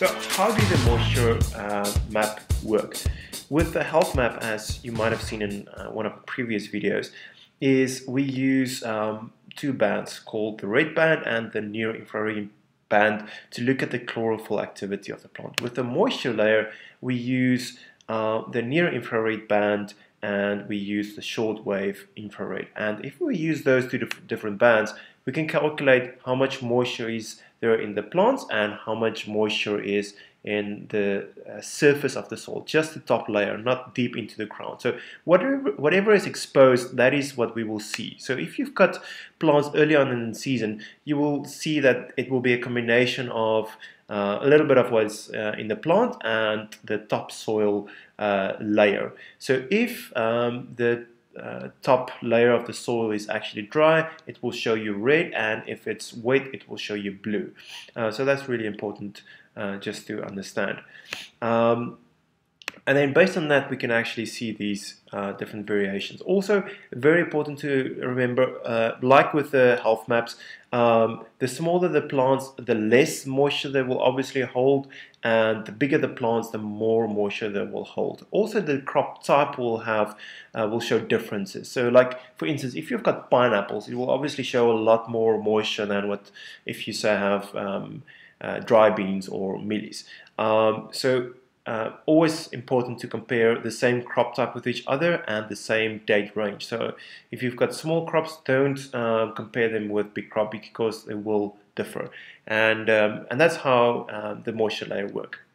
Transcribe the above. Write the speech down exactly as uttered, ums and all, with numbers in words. So how do the moisture uh, map work? With the health map, as you might have seen in uh, one of the previous videos, is we use um, two bands called the red band and the near infrared band to look at the chlorophyll activity of the plant. With the moisture layer, we use uh, the near infrared band and we use the short wave infrared. And if we use those two dif different bands, we can calculate how much moisture is there in the plants and how much moisture is in the uh, surface of the soil, just the top layer, not deep into the ground. So whatever, whatever is exposed, that is what we will see. So if you've got plants early on in the season, you will see that it will be a combination of uh, a little bit of what's uh, in the plant and the topsoil uh, layer. So if um, the Uh, top layer of the soil is actually dry, it will show you red, and if it's wet, it will show you blue. Uh, so that's really important uh, just to understand. Um, and then based on that, we can actually see these uh, different variations. Also, very important to remember, uh, like with the health maps, um, the smaller the plants, the less moisture they will obviously hold, and the bigger the plants, the more moisture they will hold. Also, the crop type will have uh, will show differences. So, like for instance, if you've got pineapples, it will obviously show a lot more moisture than what if you say have um, uh, dry beans or mealies. Um, so Uh, always important to compare the same crop type with each other and the same date range. So if you've got small crops, don't uh, compare them with big crop because they will differ. And, um, and that's how uh, the moisture layer works.